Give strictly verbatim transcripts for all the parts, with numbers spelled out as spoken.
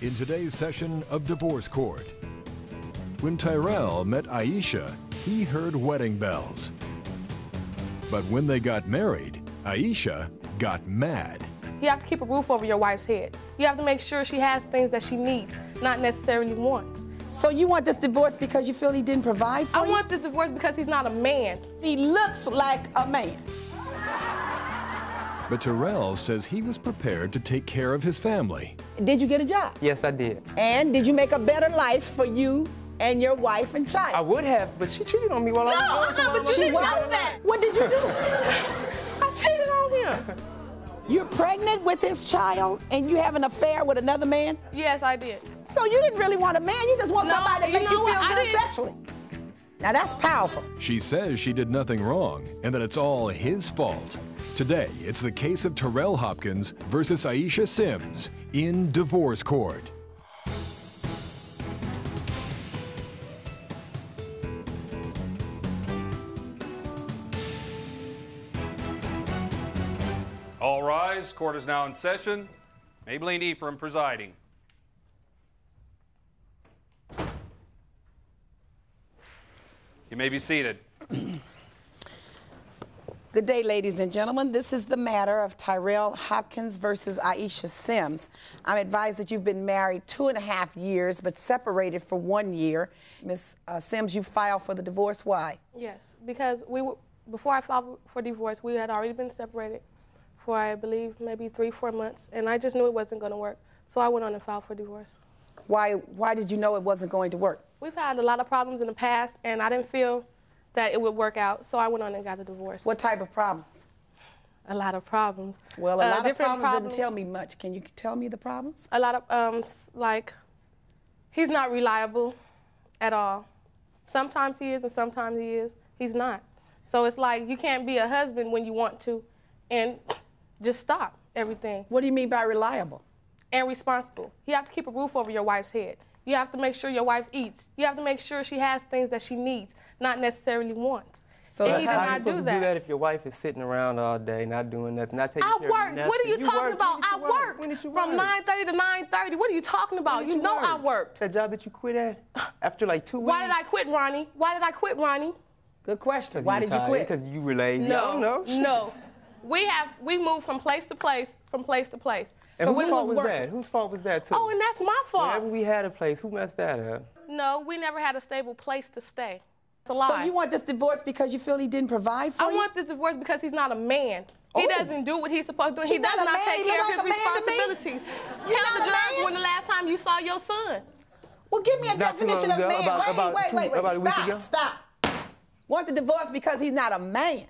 in today's session of Divorce Court. When Tyrel met Aisha, he heard wedding bells. But when they got married, Aisha got mad. You have to keep a roof over your wife's head. You have to make sure she has things that she needs, not necessarily wants. So you want this divorce because you feel he didn't provide for you? I want this divorce because he's not a man. He looks like a man. But Tyrel says he was prepared to take care of his family. Did you get a job? Yes, I did. And did you make a better life for you and your wife and child? I would have, but she cheated on me while no, I was No, I know, but you didn't know that. What did you do? I cheated on him. You're pregnant with his child and you have an affair with another man? Yes, I did. So you didn't really want a man, you just want no, somebody to make you feel good sexually. Now that's powerful. She says she did nothing wrong and that it's all his fault. Today, it's the case of Tyrel Hopkins versus Aisha Sims in Divorce Court. All rise. Court is now in session. Mablean Ephraim presiding. You may be seated. Good day, ladies and gentlemen. This is the matter of Tyrel Hopkins versus Aisha Sims. I'm advised that you've been married two and a half years, but separated for one year. Miz Uh, Sims, you filed for the divorce. Why? Yes, because we were, before I filed for divorce, we had already been separated for, I believe, maybe three, four months, and I just knew it wasn't going to work, so I went on and filed for divorce. Why, why did you know it wasn't going to work? We've had a lot of problems in the past, and I didn't feel that it would work out, so I went on and got a divorce. What type of problems? A lot of problems. Well, a uh, lot of problems, problems didn't tell me much. Can you tell me the problems? A lot of, um, like, he's not reliable at all. Sometimes he is, and sometimes he is. He's not. So it's like you can't be a husband when you want to, and just stop everything. What do you mean by reliable? And responsible. You have to keep a roof over your wife's head. You have to make sure your wife eats. You have to make sure she has things that she needs, not necessarily wants. So and he does not do that. How are you supposed to do that if your wife is sitting around all day, not doing nothing, not taking I care worked. of nothing? What are you, you talking about? I work. worked when did you work? From nine thirty to nine thirty. What are you talking about? You, you know work? I worked. That job that you quit at after like two weeks? Why did I quit, Ronnie? Why did I quit, Ronnie? Good question. Why did you quit? Because you were lazy. No, no, no. We have we moved from place to place, from place to place. And so whose fault was that? Whose fault was that, too? Oh, and that's my fault. Whenever we had a place, who messed that up? No, we never had a stable place to stay. It's a lie. So you want this divorce because you feel he didn't provide for you? I want this divorce because he's not a man. Oh. He doesn't do what he's supposed to do. He does not take care of his responsibilities. Tell the judge when the last time you saw your son. Well, give me a definition of man. Wait, wait, wait, wait. Stop, stop. Want the divorce because he's not a man.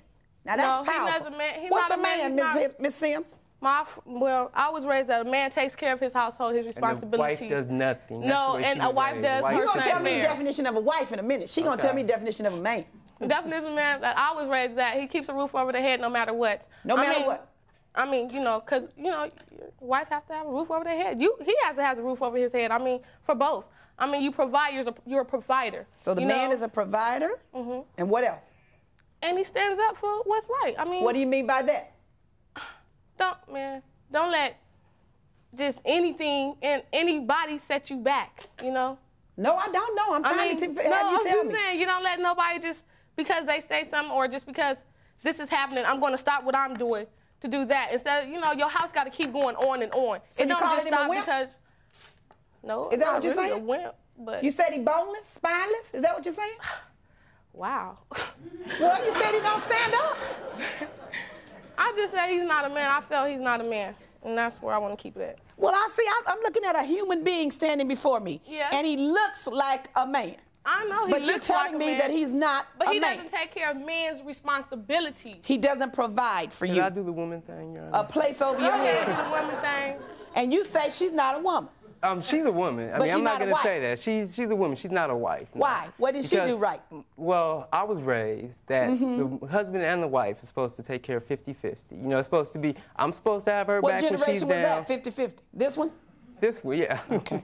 Now, that's powerful. What's a man, Miz Sims? My, well, I was raised that a man takes care of his household, his responsibilities. And a wife does nothing. That's no, and a wife does. Wife. You're going to tell me the definition of a wife in a minute. She's okay. going to tell me the definition of a man. The definition of a man, that I was raised that he keeps a roof over the head no matter what. No matter I mean, what? I mean, you know, because, you know, wife has to have a roof over their head. You, he has to have a roof over his head. I mean, for both. I mean, you provide, you're a, you're a provider. So the man know? is a provider? Mm-hmm. And what else? And he stands up for what's right. I mean. What do you mean by that? Don't, man, don't let just anything and anybody set you back, you know? No, I don't know. I'm trying I mean, to have no, you tell I'm me. Saying, you don't let nobody just because they say something or just because this is happening, I'm going to stop what I'm doing to do that. Instead, you know, your house got to keep going on and on. So it don't just stop because, no, is that what you're really saying? A wimp, but you said he boneless, spineless? Is that what you're saying? Wow. Well, you said he don't stand up. I just said he's not a man. I felt he's not a man, and that's where I want to keep it at. Well, I see, I'm looking at a human being standing before me, yeah. and he looks like a man. I know he but looks like a man. But you're telling me that he's not a man. But he doesn't take care of men's responsibilities. He doesn't provide for you. Can I do the woman thing, Your Honor? A place over your head. Go ahead, do the woman thing. And you say she's not a woman. Um, she's a woman. I mean, I'm not going to say that. She's, she's a woman. She's not a wife. No. Why? What did she do right? Well, I was raised that mm-hmm. the husband and the wife is supposed to take care of fifty fifty. You know, it's supposed to be, I'm supposed to have her back when she's down. What generation was that, fifty fifty? This one? This one, yeah. Okay.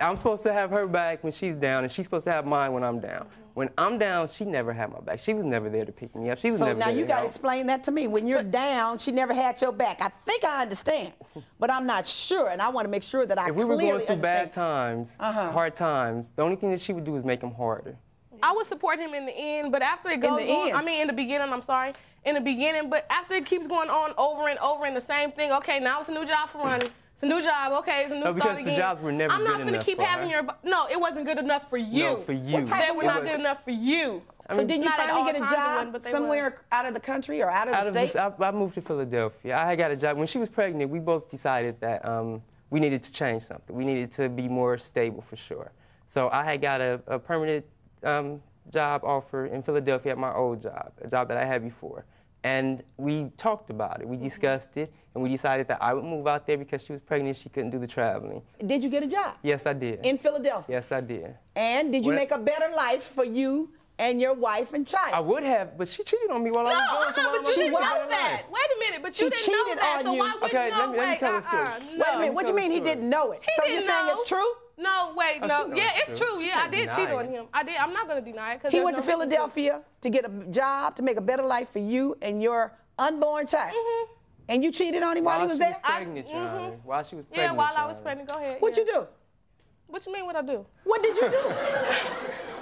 I'm supposed to have her back when she's down, and she's supposed to have mine when I'm down. When I'm down, she never had my back. She was never there to pick me up. She was so never now there you to gotta help. Explain that to me. When you're down, she never had your back. I think I understand, but I'm not sure, and I want to make sure that I. If we were going through understand. bad times, uh-huh. hard times, the only thing that she would do is make them harder. I would support him in the end, but after it goes on, I mean, in the beginning, I'm sorry, in the beginning, but after it keeps going on over and over and the same thing. Okay, now it's a new job for Ronnie. It's a new job, okay, it's a new no, start again. Because the jobs were never I'm good enough I'm not finna keep having her. your... No, it wasn't good enough for you. No, for you. They were not good enough for you. I mean, so did you finally get a job one, somewhere were. out of the country or out of out the state? Of this, I, I moved to Philadelphia. I got a job. When she was pregnant, we both decided that um, we needed to change something. We needed to be more stable for sure. So I had got a, a permanent um, job offer in Philadelphia at my old job, a job that I had before. And we talked about it, we discussed it, and we decided that I would move out there because she was pregnant, she couldn't do the traveling. Did you get a job? Yes, I did. In Philadelphia? Yes, I did. And did you when make a better life for you and your wife and child? I would have, but she cheated on me while no, I was going No, but you didn't know that. Life. Wait a minute, but she you didn't know that, so you. why would okay, you know? Okay, let me, let me tell uh, this uh, no. Wait a minute, what do you mean he didn't know it? He so you're know. saying it's true? No, wait, no. Oh, yeah, it's true. true. Yeah, I did cheat it. on him. I did. I'm not going to deny it. Cause he went no to Philadelphia to get a job, to make a better life for you and your unborn child. Mm-hmm. And you cheated on him while, while he was there? While she was pregnant, Your Honor. Mm-hmm. While she was pregnant, Yeah, while I was Honor. pregnant. Go ahead. What'd yeah. you do? What you mean what I do? What did you do?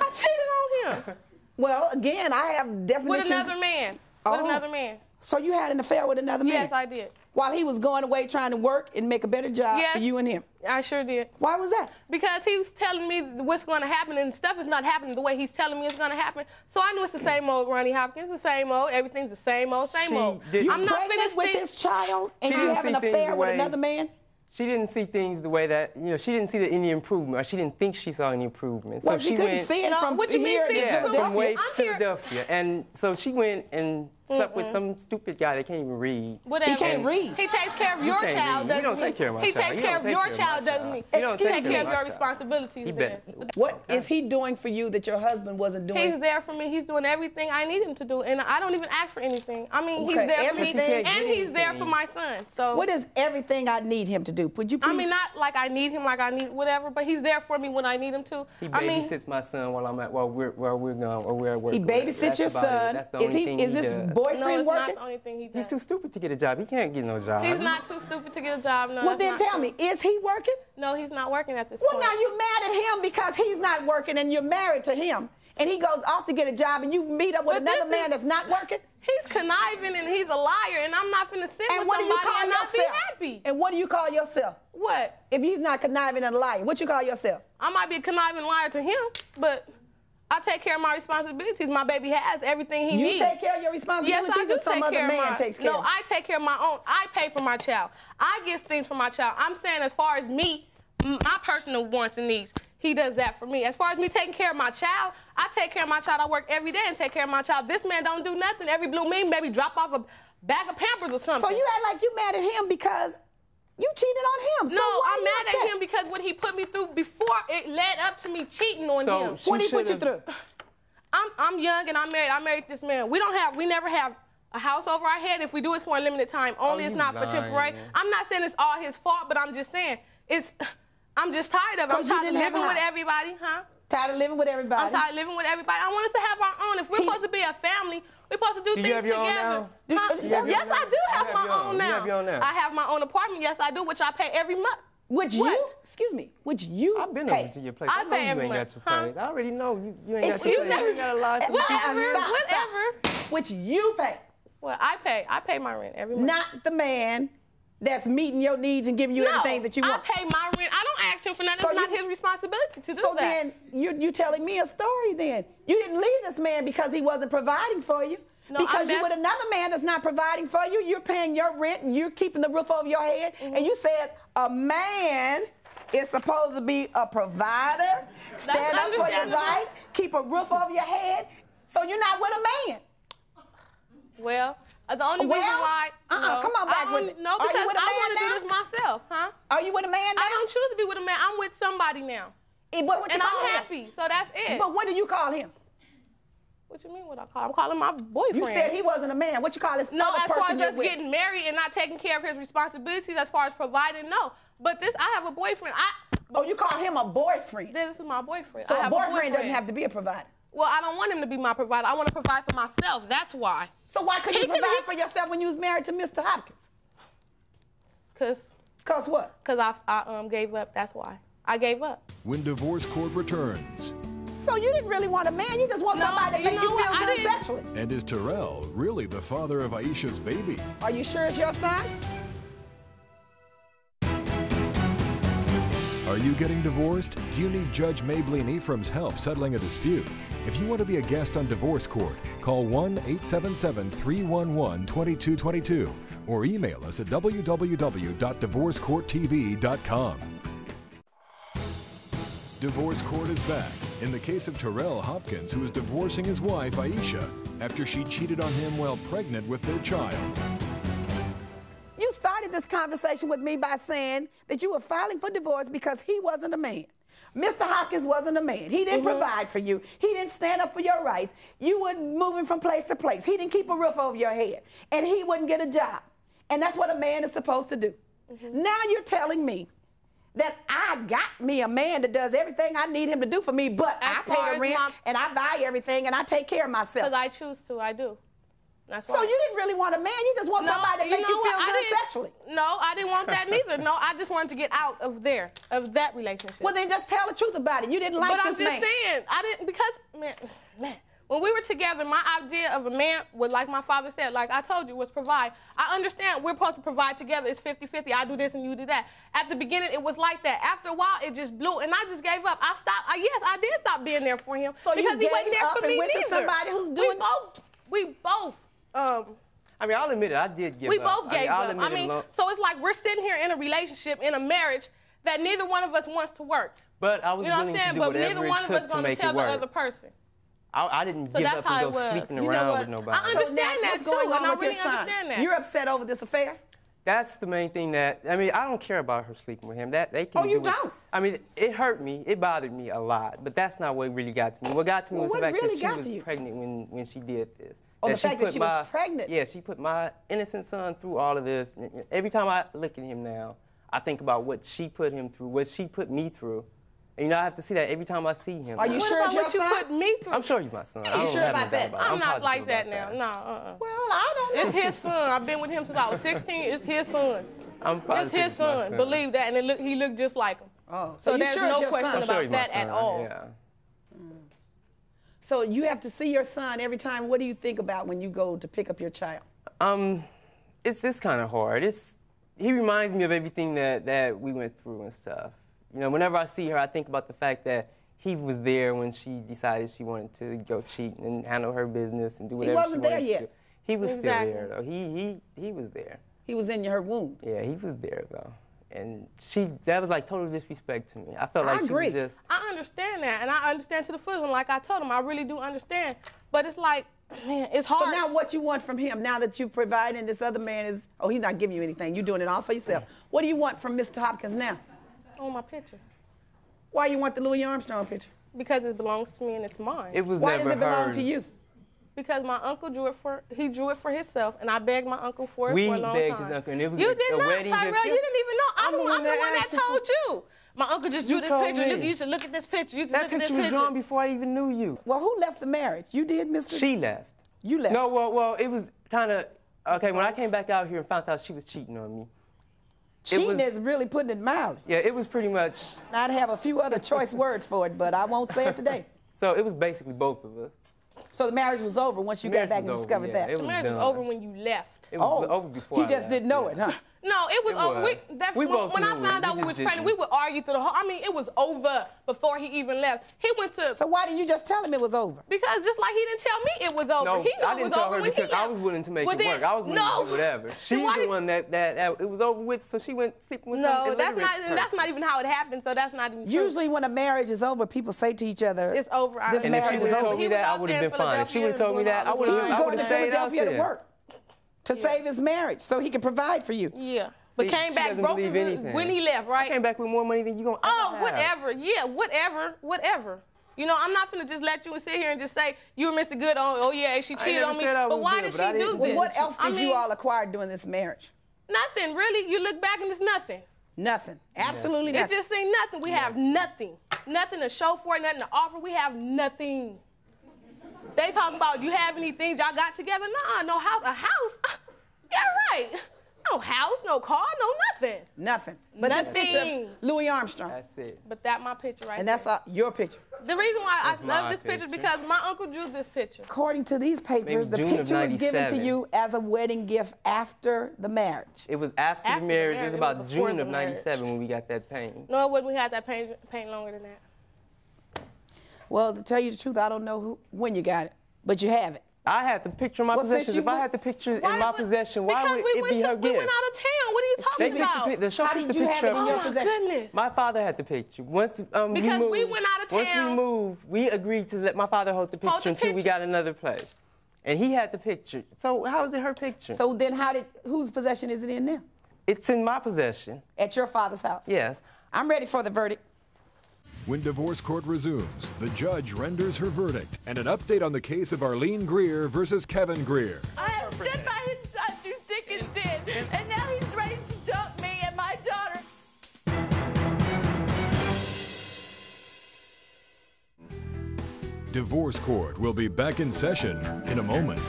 I cheated on him. Well, again, I have definitions. With another man. Oh. With another man. So you had an affair with another man? Yes, I did. While he was going away trying to work and make a better job yes, for you and him? I sure did. Why was that? Because he was telling me what's going to happen, and stuff is not happening the way he's telling me it's going to happen. So I knew it's the same old Ronnie Hopkins, the same old, everything's the same old, same she old. Did, I'm not finished with this child, and you have an affair with another man? She didn't see things the way that, you know, she didn't see the, any improvement, or she didn't think she saw any improvement. Well, so she, she couldn't went, see it from what you here, mean, yeah, from way to Philadelphia. And so she went and slept mm-mm. with some stupid guy that can't even read. Whatever. He can't read. He takes care of your child, doesn't he? He don't take care of my child. He takes care of your child, doesn't he? He takes care of your responsibilities. Then. What is he doing for you that your husband wasn't doing? He's there for me. He's doing everything I need him to do, and I don't even ask for anything. I mean, he's there for me, and he's there for my son. So what is everything I need him to do? Would you please? I mean, not like I need him, like I need whatever, but he's there for me when I need him to. He babysits my son while I'm at while we're while we're gone or we're at work. He babysits your son. Is he? Is this boyfriend no, it's working? Not the only thing he does. He's too stupid to get a job. He can't get no job. He's not too stupid to get a job. No. Well, then tell true. me, is he working? No, he's not working at this well, point. Well, now you're mad at him because he's not working, and you're married to him, and he goes off to get a job, and you meet up with but another man is, that's not working. He's conniving and he's a liar, and I'm not finna sit and with somebody and not yourself? be happy. And what do you call yourself? What? If he's not conniving and a liar, what you call yourself? I might be a conniving liar to him, but I take care of my responsibilities. My baby has everything he you needs. You take care of your responsibilities? Yes, I do take care of my own. No, I take care of my own. I pay for my child. I get things for my child. I'm saying as far as me, my personal wants and needs, he does that for me. As far as me taking care of my child, I take care of my child. I work every day and take care of my child. This man don't do nothing. Every blue moon, maybe drop off a bag of Pampers or something. So you act like you mad at him because you cheated on him. No, so I'm mad at him because what he put me through before it led up to me cheating on so him. What did he put you through? I'm I'm young and I'm married. I married this man. We don't have we never have a house over our head. If we do, it's for a limited time. Only oh, it's not lying. for temporary. I'm not saying it's all his fault, but I'm just saying it's I'm just tired of it. I'm tired of living with everybody, huh? Tired of living with everybody. I'm tired of living with everybody. I want us to have our own. If we're he, supposed to be a family, we're supposed to do, do things together. Do, huh? do yes, I do have, have my own, own now. You have your own now. I have my own apartment. Yes, I do, which I pay every month. Which what? you? Excuse me. Which you? I've been pay. over to your place. I, I know pay you every ain't month. got your place. Huh? I already know you. You ain't excuse got your place. You got a lot. Of whatever. Stop, whatever. Stop. Which you pay? Well, I pay. I pay my rent every month. Not the man that's meeting your needs and giving you no, everything that you want. I pay my rent. I don't ask him for nothing. So it's you, not his responsibility to do so that. So then you're, you're telling me a story then. You didn't leave this man because he wasn't providing for you. No, because you're with another man that's not providing for you. You're paying your rent and you're keeping the roof over your head. Mm-hmm. And you said a man is supposed to be a provider, stand up for your right, keep a roof over your head. So you're not with a man. Well, the only well, reason why uh-uh, no, come on back I with it. No, because I want to do this myself, huh? Are you with a man now? I don't choose to be with a man. I'm with somebody now. And, what, what and I'm happy, him? so that's it. But what do you call him? What you mean what I call him? I'm calling my boyfriend. You said he wasn't a man. What you call his no, other person No, as far as us with? getting married and not taking care of his responsibilities, as far as providing, no. But this, I have a boyfriend. I. Oh, you call him a boyfriend? This is my boyfriend. So I have a boyfriend, a boyfriend doesn't have to be a provider. Well, I don't want him to be my provider. I want to provide for myself. That's why. So why couldn't you provide for yourself when you was married to Mister Hopkins? Cause. Cause what? Cause I, I um gave up. That's why I gave up. When Divorce Court returns. So you didn't really want a man. You just want no, somebody to make you feel good sexually. And is Tyrel really the father of Aisha's baby? Are you sure it's your son? Are you getting divorced? Do you need Judge Mablean Ephraim's help settling a dispute? If you want to be a guest on Divorce Court, call one eight seven seven, three one one, two two two two or email us at w w w dot divorce court t v dot com. Divorce Court is back in the case of Tyrel Hopkins, who is divorcing his wife, Aisha, after she cheated on him while pregnant with their child. You started this conversation with me by saying that you were filing for divorce because he wasn't a man. Mister Hopkins wasn't a man. He didn't mm-hmm. provide for you. He didn't stand up for your rights. You were moving from place to place. He didn't keep a roof over your head. And he wouldn't get a job. And that's what a man is supposed to do. Mm-hmm. Now you're telling me that I got me a man that does everything I need him to do for me, but as I pay the rent my... and I buy everything and I take care of myself. Because I choose to, I do. That's so why. You didn't really want a man, you just want no, somebody to make you, know you feel good sexually. No, I didn't want that neither. No, I just wanted to get out of there, of that relationship. Well, then just tell the truth about it. You didn't like but this man. But I'm just saying, I didn't, because, man, man, when we were together, my idea of a man was, like my father said, like I told you, was provide. I understand we're supposed to provide together. It's fifty fifty. I do this and you do that. At the beginning, it was like that. After a while, it just blew, and I just gave up. I stopped. I, yes, I did stop being there for him. So because you gave he wasn't there up for and me went neither. To somebody who's doing we both. We both. Um, I mean, I'll admit it. I did give up. We both gave up. I mean, up. I mean it so it's like we're sitting here in a relationship, in a marriage, that neither one of us wants to work. But I was you know willing what I'm saying? To do but neither one of us going to tell the other person. I, I didn't so give up and go sleeping you around with nobody. I understand so now, that what's going too, on and I really understand that. You're upset over this affair? That's the main thing that I mean. I don't care about her sleeping with him. That they can. Oh, you do don't. It. I mean, it hurt me. It bothered me a lot. But that's not what really got to me. What got to me well, was the fact really that she was you? Pregnant when when she did this. Oh, that the fact that she my, was pregnant. Yeah, she put my innocent son through all of this. Every time I look at him now, I think about what she put him through, what she put me through. And you know, I have to see that every time I see him. Are you what sure about what son? You put me through? I'm sure he's my son. Are you sure about that? About I'm, I'm not like that now. That. No, uh-uh. Well, I don't know. It's his son. I've been with him since I was sixteen. It's his son. I'm it's his son. son. Believe that. And it look, he looked just like him. Oh, so, so there's sure no question about sure that at all. Yeah. Mm. So you have to see your son every time. What do you think about when you go to pick up your child? Um, it's it's kind of hard. It's he reminds me of everything that that we went through and stuff. You know, whenever I see her, I think about the fact that he was there when she decided she wanted to go cheat and handle her business and do whatever she wanted to do. He wasn't there yet. He was exactly. still there, though. He, he, he was there. He was in her womb. Yeah, he was there, though. And she, that was like total disrespect to me. I felt like I she agree. Was just... I understand that, and I understand to the full. Like I told him, I really do understand. But it's like, man, it's hard. So now what you want from him, now that you're providing this other man is, oh, he's not giving you anything. You're doing it all for yourself. What do you want from Mister Hopkins now? On my picture. Why you want the Louis Armstrong picture? Because it belongs to me and it's mine. It was Why never does it belong heard. To you? Because my uncle drew it for he drew it for himself, and I begged my uncle for it we for a long time. We begged his uncle, and it was you a, did a not, wedding Tyrel. Gift. You didn't even know. I'm, I'm the one, I'm the one that told you. My uncle just drew you this picture. Look, you should look at this picture. You should that look at this picture. That picture was drawn before I even knew you. Well, who left the marriage? You did, Mister She left. You left. No, well, well, it was kind of okay. When I came back out here and found out she was cheating on me. Cheating is really putting it mildly. Yeah, it was pretty much... I'd have a few other choice words for it, but I won't say it today. So it was basically both of us. So the marriage was over once you got back and discovered that? The marriage was over when you left. It was over before I left. He just didn't know it, huh? No, it was over. When I found out we was pregnant, we would argue through the whole... I mean, it was over before he even left. He went to... So why didn't you just tell him it was over? Because just like he didn't tell me it was over. No, he knew I didn't tell her because I was willing to make it work. I was willing to do whatever. She's the one that, that, that it was over with, so she went sleeping with some illiterate person. No, that's not, that's not even how it happened, so that's not even true. Usually when a marriage is over, people say to each other... It's over. This marriage is over. And if she would have told me that, I would have been fine. If she would have told me that, I would have stayed out there. He was going to Philadelphia to work. To yeah. save his marriage, so he could provide for you. Yeah, but See, came back broke when he left, right? I came back with more money than you gonna. Oh, have. Whatever. Yeah, whatever, whatever. You know, I'm not gonna just let you and sit here and just say you were Mister Good. Oh, oh yeah, she cheated on me. But why good, did but she do well, this? What else did I mean, you all acquire during this marriage? Nothing, really. You look back and it's nothing. Nothing. Absolutely yeah. nothing. It just ain't nothing. We yeah. have nothing. Nothing to show for it. Nothing to offer. We have nothing. They talking about, you have any things y'all got together? Nah, no house, a house. Yeah, right. No house, no car, no nothing. Nothing. But nothing. This picture, Louis Armstrong. That's it. But that my picture right and there. And that's uh, your picture. The reason why that's I love this picture, picture is because my uncle drew this picture. According to these papers, the picture was given to you as a wedding gift after the marriage. It was after, after the marriage. The marriage. It was about it was June of ninety-seven when we got that paint. No, it wasn't. We had that paint, paint longer than that. Well, to tell you the truth, I don't know who, when you got it, but you have it. I had the picture in my well, possession. If went, I had the picture in my would, possession, why would we it went be to, her we gift? We went out of town. What are you talking they about? The, the show How did the you picture have it in your oh possession? My goodness. My father had the picture. Once um, because we moved, we went out of town. Once we moved, we agreed to let my father hold the picture hold the until picture. we got another place. And he had the picture. So how is it her picture? So then, how did whose possession is it in now? It's in my possession. At your father's house. Yes. I'm ready for the verdict. When Divorce Court resumes, the judge renders her verdict and an update on the case of Arlene Greer versus Kevin Greer. I have stood by his son through thick and thin, and now he's ready to dump me and my daughter. Divorce Court will be back in session in a moment.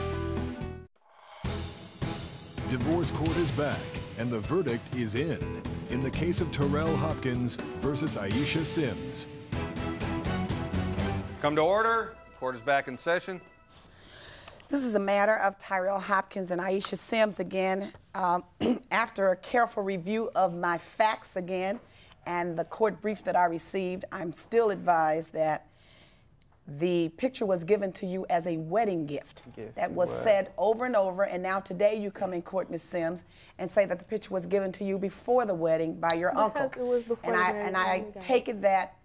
Divorce Court is back, and the verdict is in. In the case of Tyrel Hopkins versus Aisha Sims. Come to order. Court is back in session. This is a matter of Tyrel Hopkins and Aisha Sims again. Um, after a careful review of my facts again and the court brief that I received, I'm still advised that the picture was given to you as a wedding gift. gift that was, was said over and over, and now today you come in court, Miz Sims, and say that the picture was given to you before the wedding by your because uncle. It was before and I and I take it that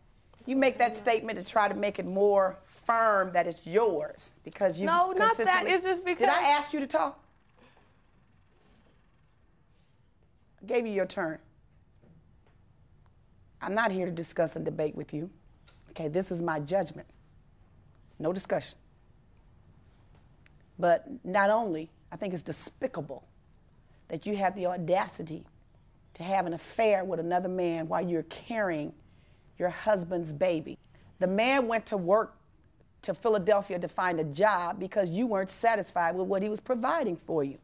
you make that statement to try to make it more firm that it's yours because you no, consistently. No, not that. It's just because. Did I ask you to talk? I gave you your turn. I'm not here to discuss and debate with you. Okay, this is my judgment. No discussion. But not only, I think it's despicable that you had the audacity to have an affair with another man while you're carrying your husband's baby. The man went to work to Philadelphia to find a job because you weren't satisfied with what he was providing for you.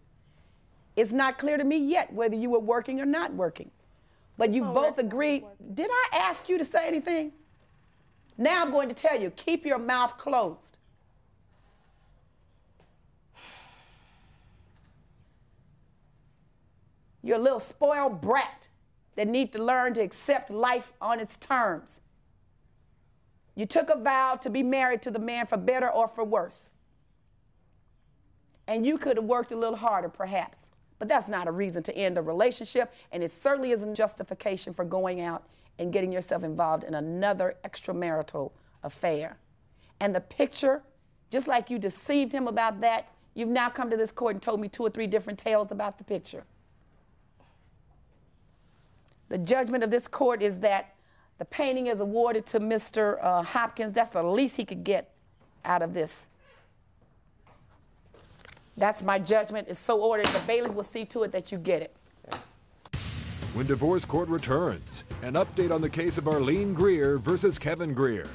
It's not clear to me yet whether you were working or not working. But you both agreed. Did I ask you to say anything? Now I'm going to tell you, keep your mouth closed. You're a little spoiled brat that need to learn to accept life on its terms. You took a vow to be married to the man for better or for worse. And you could have worked a little harder, perhaps. But that's not a reason to end a relationship, and it certainly isn't justification for going out and getting yourself involved in another extramarital affair. And the picture, just like you deceived him about that, you've now come to this court and told me two or three different tales about the picture. The judgment of this court is that the painting is awarded to Mister Uh, Hopkins. That's the least he could get out of this. That's my judgment. It's so ordered. The bailiff will see to it that you get it. Yes. When Divorce Court returns, an update on the case of Arlene Greer versus Kevin Greer.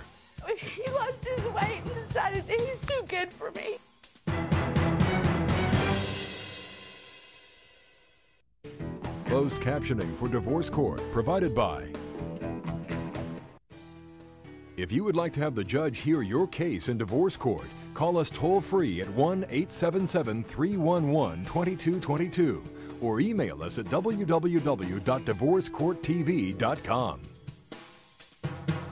He lost his weight and decided that he's too good for me. Closed captioning for Divorce Court provided by. If you would like to have the judge hear your case in Divorce Court, call us toll-free at one eight seven seven, three one one, two two two two. Or email us at w w w dot divorce court t v dot com.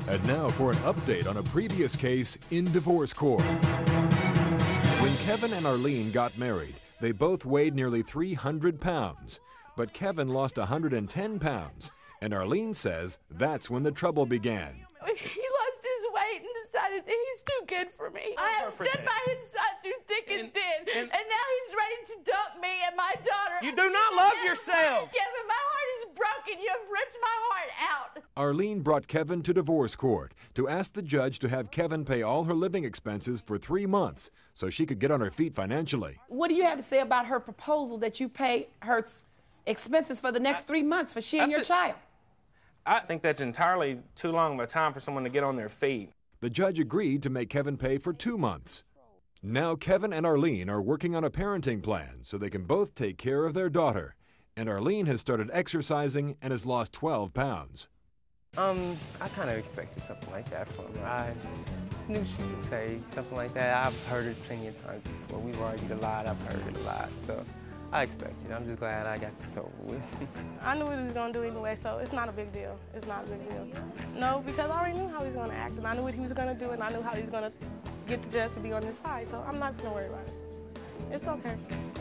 And now for an update on a previous case in Divorce Court. When Kevin and Arlene got married, they both weighed nearly three hundred pounds. But Kevin lost one hundred ten pounds, and Arlene says that's when the trouble began. He lost his weight and decided that he's too good for me. I have stood by his side through thick and thin, and now he's ready to dump me and my daughter. You do not love yourself. Kevin, my heart is broken. You have ripped my heart out. Arlene brought Kevin to Divorce Court to ask the judge to have Kevin pay all her living expenses for three months so she could get on her feet financially. What do you have to say about her proposal that you pay her expenses for the next I, three months for she and I your child? I think that's entirely too long of a time for someone to get on their feet. The judge agreed to make Kevin pay for two months. Now Kevin and Arlene are working on a parenting plan so they can both take care of their daughter. And Arlene has started exercising and has lost twelve pounds. Um, I kind of expected something like that from her. I knew she would say something like that. I've heard it plenty of times before. We've argued a lot, I've heard it a lot. So I expected it. I'm just glad I got this over with. I knew what he was going to do anyway, so it's not a big deal. It's not a big deal. No, because I already knew how he was going to act, and I knew what he was going to do, and I knew how he was going to get the judge to be on his side, so I'm not going to worry about it. It's okay.